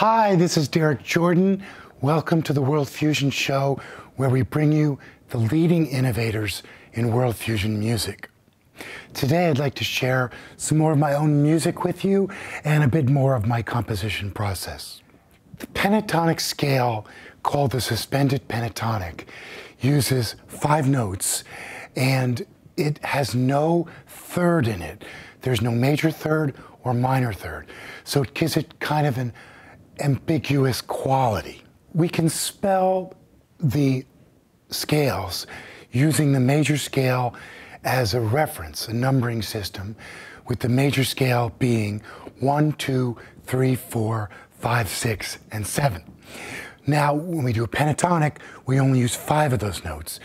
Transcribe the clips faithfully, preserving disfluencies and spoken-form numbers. Hi, this is Derrik Jordan. Welcome to the World Fusion Show, where we bring you the leading innovators in world fusion music. Today, I'd like to share some more of my own music with you and a bit more of my composition process. The pentatonic scale, called the suspended pentatonic, uses five notes, and it has no third in it. There's no major third or minor third, so it gives it kind of an ambiguous quality. We can spell the scales using the major scale as a reference, a numbering system, with the major scale being one, two, three, four, five, six, and seven. Now, when we do a pentatonic, we only use five of those notes.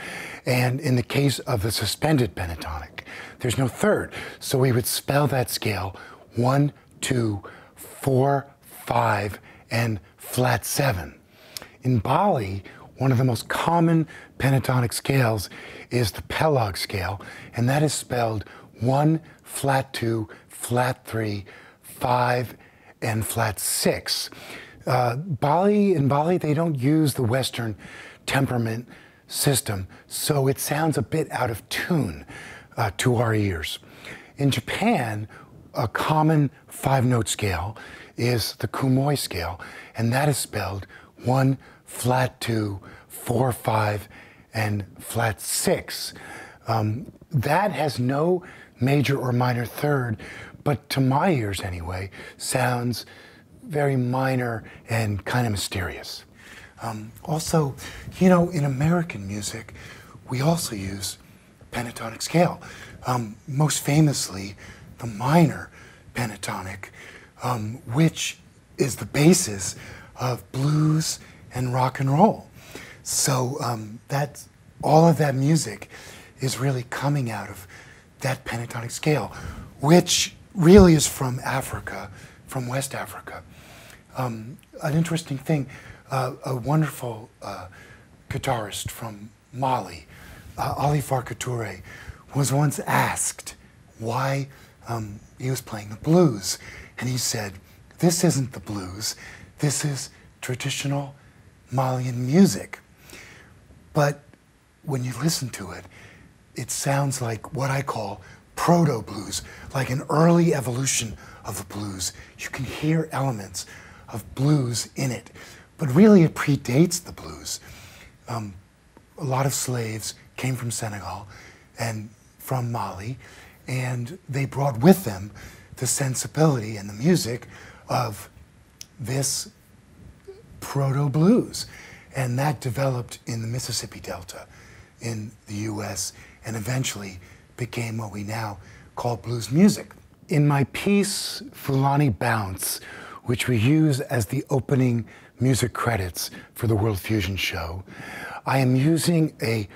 And in the case of the suspended pentatonic, there's no third. So we would spell that scale one, two, four, five, and flat seven. In Bali, one of the most common pentatonic scales is the Pelog scale, and that is spelled one, flat two, flat three, five, and flat six. Uh, Bali, in Bali, they don't use the Western temperament system, so it sounds a bit out of tune uh, to our ears. In Japan, a common five-note scale is the Kumoi scale, and that is spelled one, flat two, four, five, and flat six. Um, that has no major or minor third, but to my ears anyway, sounds very minor and kind of mysterious. Um, also, you know, in American music, we also use pentatonic scale. Um, most famously, the minor pentatonic, um, which is the basis of blues and rock and roll. So um, that's, all of that music is really coming out of that pentatonic scale, which really is from Africa, from West Africa. Um, an interesting thing, uh, a wonderful uh, guitarist from Mali, uh, Ali Farka Touré, was once asked why um, he was playing the blues. And he said, "This isn't the blues, this is traditional Malian music." But when you listen to it, it sounds like what I call proto-blues, like an early evolution of the blues. You can hear elements of blues in it, but really it predates the blues. Um, a lot of slaves came from Senegal and from Mali, and they brought with them the sensibility and the music of this proto-blues, and that developed in the Mississippi Delta in the U S and eventually became what we now call blues music. In my piece, Fulani Bounce, which we use as the opening music credits for the World Fusion Show, I am using a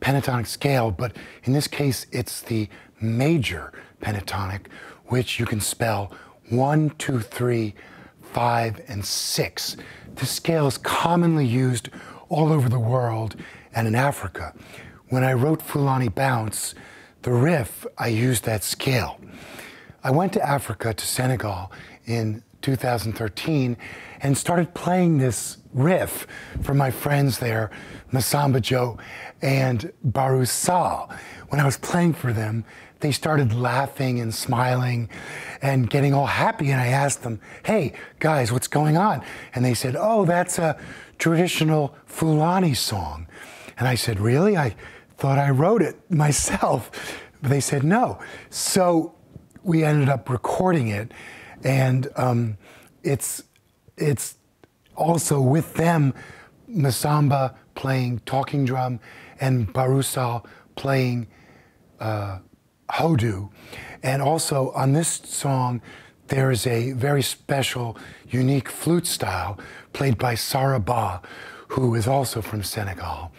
pentatonic scale, but in this case, it's the major pentatonic, which you can spell one, two, three, five, and six. This scale is commonly used all over the world and in Africa. When I wrote Fulani Bounce, the riff, I used that scale. I went to Africa, to Senegal, in two thousand thirteen and started playing this riff for my friends there, Massamba Diop and Barou Sall. When I was playing for them, they started laughing and smiling and getting all happy, and I asked them, "Hey, guys, what's going on?" And they said, "Oh, that's a traditional Fulani song." And I said, "Really? I thought I wrote it myself." But they said, "No." So we ended up recording it, and um, it's, it's also with them, Massamba playing talking drum and Barou Sall playing uh, Hodu. And also on this song, there is a very special, unique flute style played by Sarra Ba, who is also from Senegal.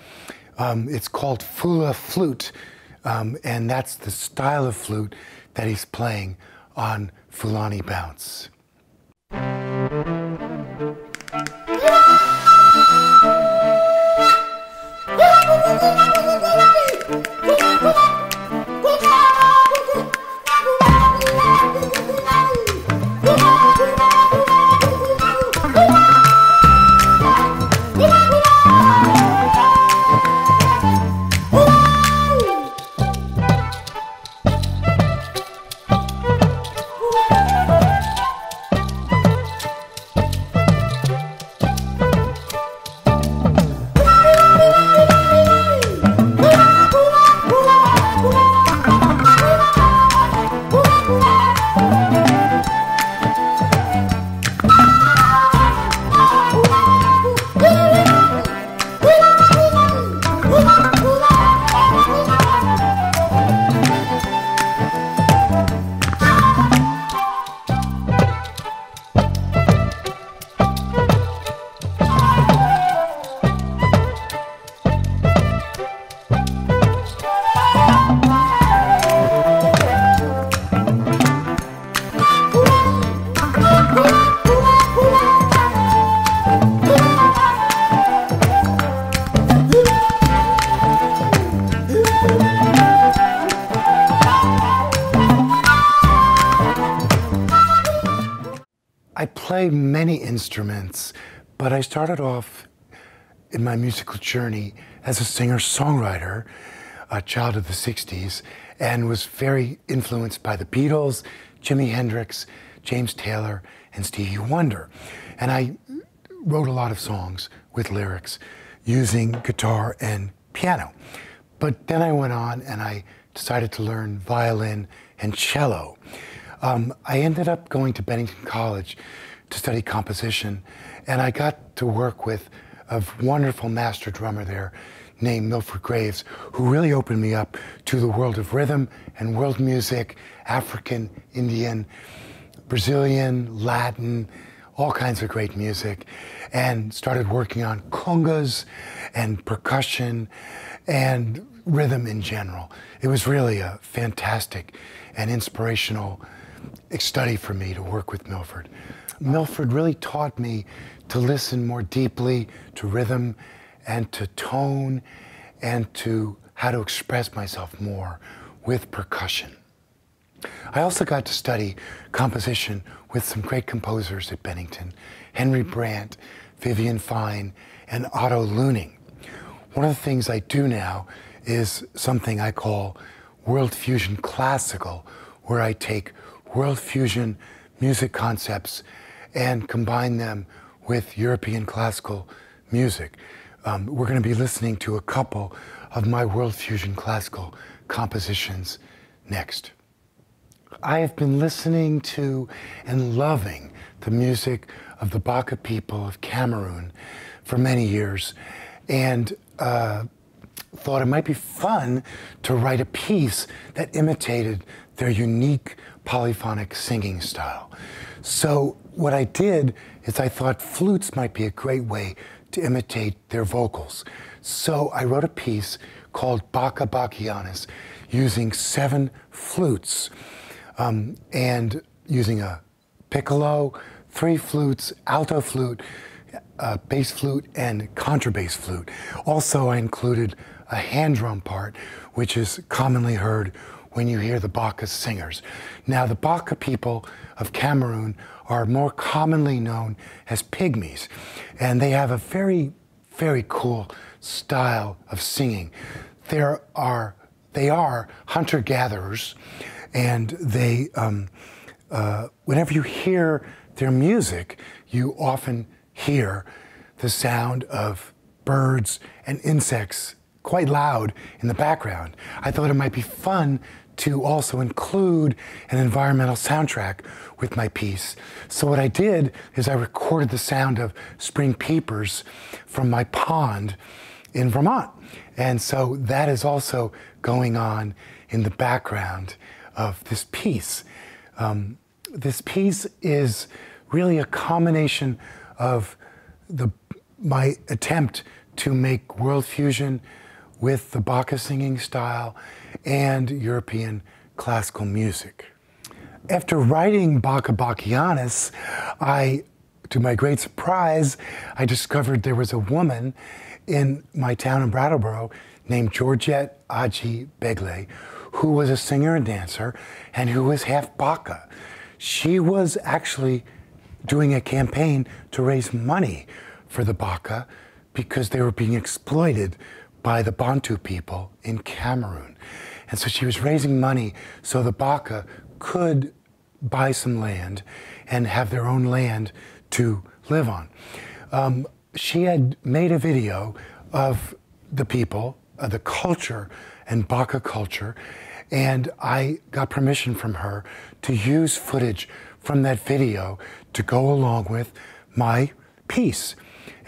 Um, it's called Fula Flute, um, and that's the style of flute that he's playing on Fulani Bounce. play many instruments, but I started off in my musical journey as a singer-songwriter, a child of the sixties, and was very influenced by the Beatles, Jimi Hendrix, James Taylor, and Stevie Wonder. And I wrote a lot of songs with lyrics using guitar and piano. But then I went on and I decided to learn violin and cello. Um, I ended up going to Bennington College to study composition, and I got to work with a wonderful master drummer there named Milford Graves, who really opened me up to the world of rhythm and world music, African, Indian, Brazilian, Latin, all kinds of great music, and started working on congas and percussion and rhythm in general. It was really a fantastic and inspirational study for me to work with Milford. Milford really taught me to listen more deeply to rhythm and to tone and to how to express myself more with percussion. I also got to study composition with some great composers at Bennington, Henry Brant, Vivian Fine, and Otto Luening. One of the things I do now is something I call World Fusion Classical, where I take world fusion music concepts and combine them with European classical music. Um, we're going to be listening to a couple of my World Fusion Classical compositions next. I have been listening to and loving the music of the Baka people of Cameroon for many years, and uh, thought it might be fun to write a piece that imitated their unique polyphonic singing style. So what I did is I thought flutes might be a great way to imitate their vocals. So I wrote a piece called Baka Bachianas using seven flutes um, and using a piccolo, three flutes, alto flute, uh, bass flute, and contrabass flute. Also, I included a hand drum part, which is commonly heard when you hear the Baka singers. Now, the Baka people of Cameroon are more commonly known as pygmies, and they have a very, very cool style of singing. There are, they are hunter-gatherers, and they, um, uh, whenever you hear their music, you often hear the sound of birds and insects quite loud in the background. I thought it might be fun to also include an environmental soundtrack with my piece. So what I did is I recorded the sound of spring peepers from my pond in Vermont. And so that is also going on in the background of this piece. Um, this piece is really a combination of the, my attempt to make world fusion with the Baka singing style and European classical music. After writing Baka Bachianas, I, to my great surprise, I discovered there was a woman in my town in Brattleboro named Georgette Adjie Beighle, who was a singer and dancer and who was half Baka. She was actually doing a campaign to raise money for the Baka because they were being exploited by the Bantu people in Cameroon. And so she was raising money so the Baka could buy some land and have their own land to live on. Um, she had made a video of the people, of the culture and Baka culture, and I got permission from her to use footage from that video to go along with my piece.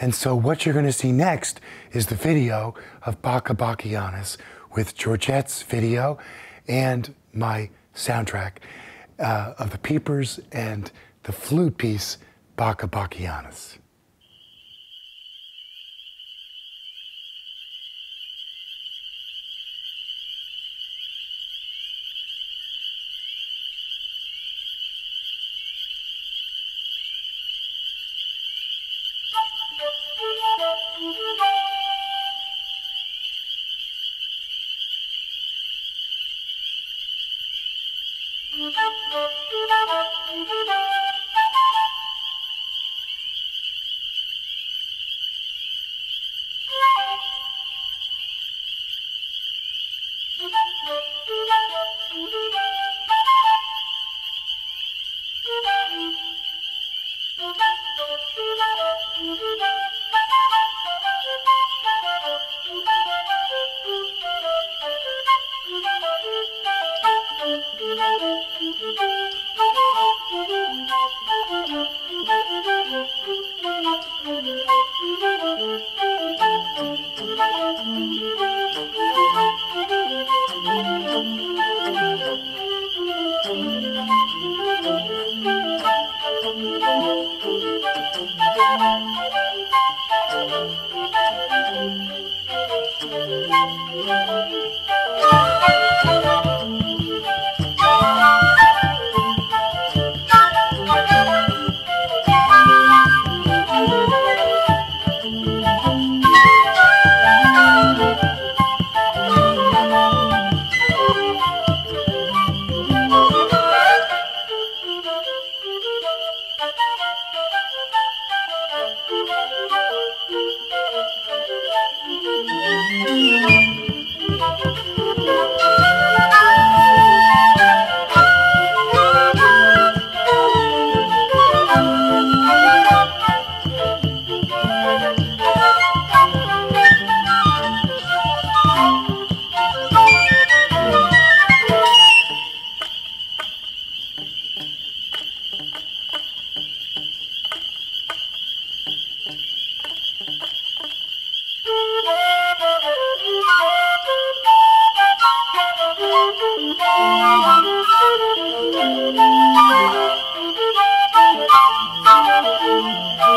And so what you're going to see next is the video of Baka Bachianas with Georgette's video and my soundtrack uh, of the peepers and the flute piece, Baka Bachianas.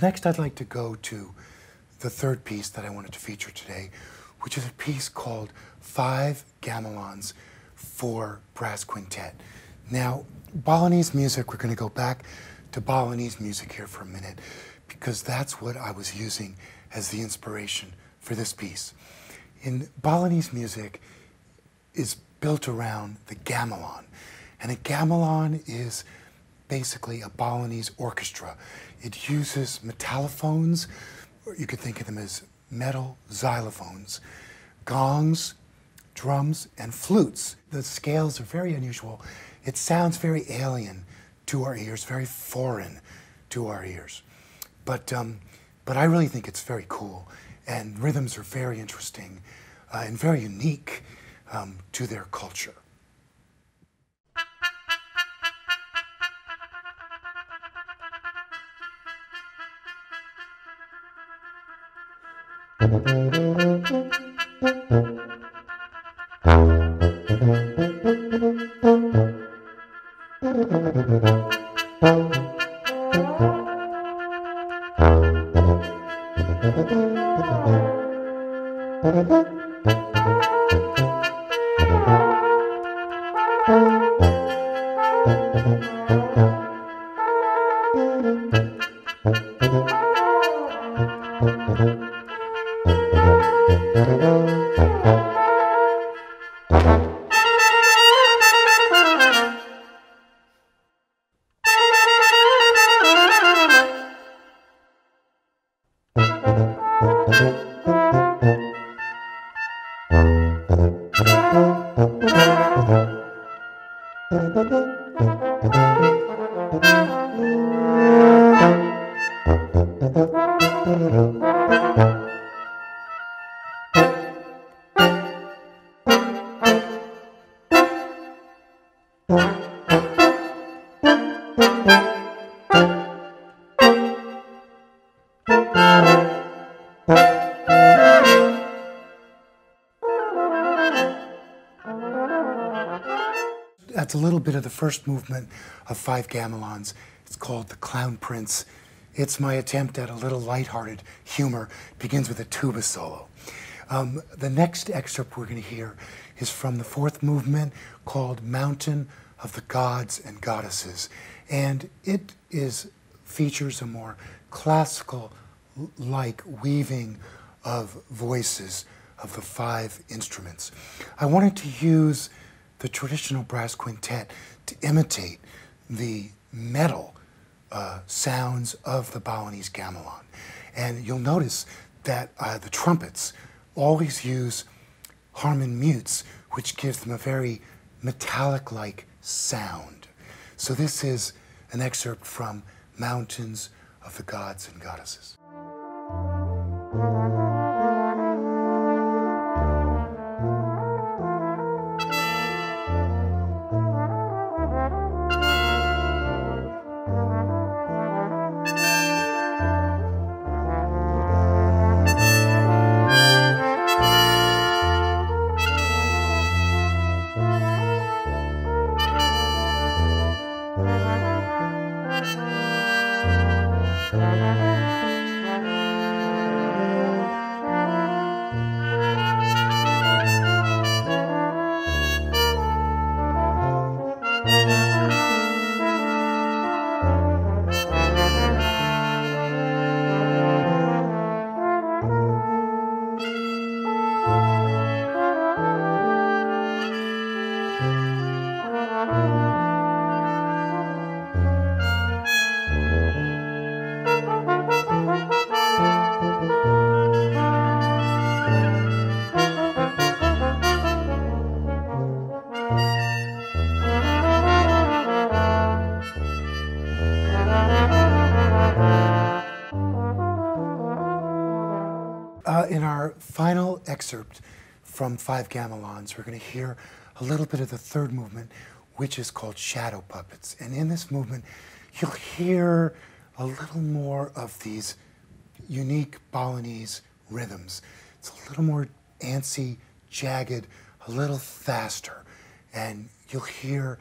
Next, I'd like to go to the third piece that I wanted to feature today, which is a piece called Five Gamelans for Brass Quintet. Now, Balinese music, we're going to go back to Balinese music here for a minute, because that's what I was using as the inspiration for this piece. In Balinese music is built around the gamelan, and a gamelan is basically a Balinese orchestra. It uses metallophones, or you could think of them as metal xylophones, gongs, drums, and flutes. The scales are very unusual. It sounds very alien to our ears, very foreign to our ears. But, um, but I really think it's very cool, and rhythms are very interesting uh, and very unique um, to their culture. That's a little bit of the first movement of Five Gamelans. It's called The Clown Prince. It's my attempt at a little lighthearted humor. It begins with a tuba solo. Um, the next excerpt we're going to hear is from the fourth movement called Mountain of the Gods and Goddesses. And it is features a more classical-like weaving of voices of the five instruments. I wanted to use the traditional brass quintet to imitate the metal uh, sounds of the Balinese gamelan. And you'll notice that uh, the trumpets always use harmon mutes, which gives them a very metallic-like sound. So this is an excerpt from Mountains of the Gods and Goddesses. Excerpt from Five Gamelans, we're going to hear a little bit of the third movement, which is called Shadow Puppets. And in this movement, you'll hear a little more of these unique Balinese rhythms. It's a little more antsy, jagged, a little faster. And you'll hear,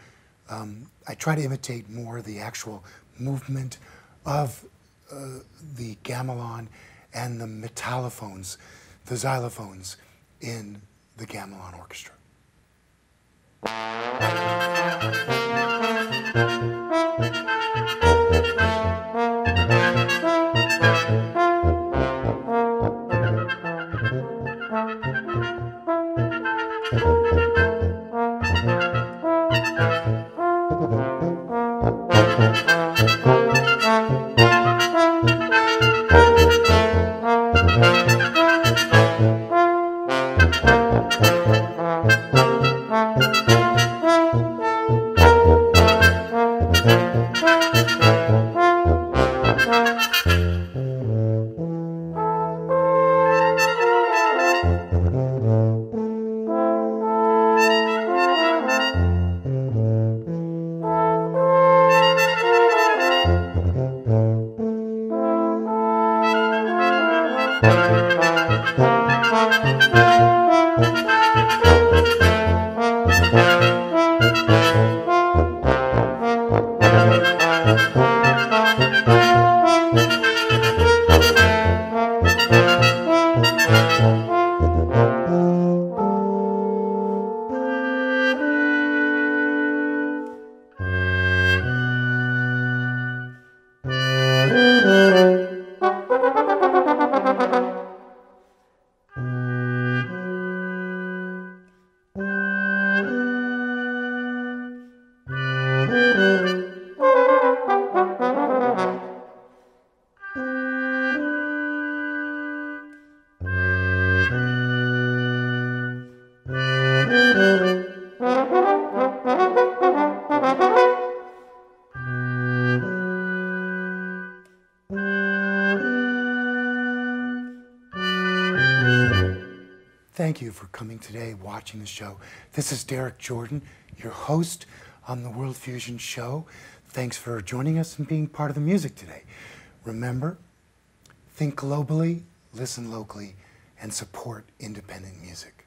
um, I try to imitate more the actual movement of uh, the gamelan and the metallophones, the xylophones in the gamelan orchestra. Thank you. Thank you for coming today, watching the show. This is Derrik Jordan, your host on the World Fusion Show. Thanks for joining us and being part of the music today. Remember, think globally, listen locally, and support independent music.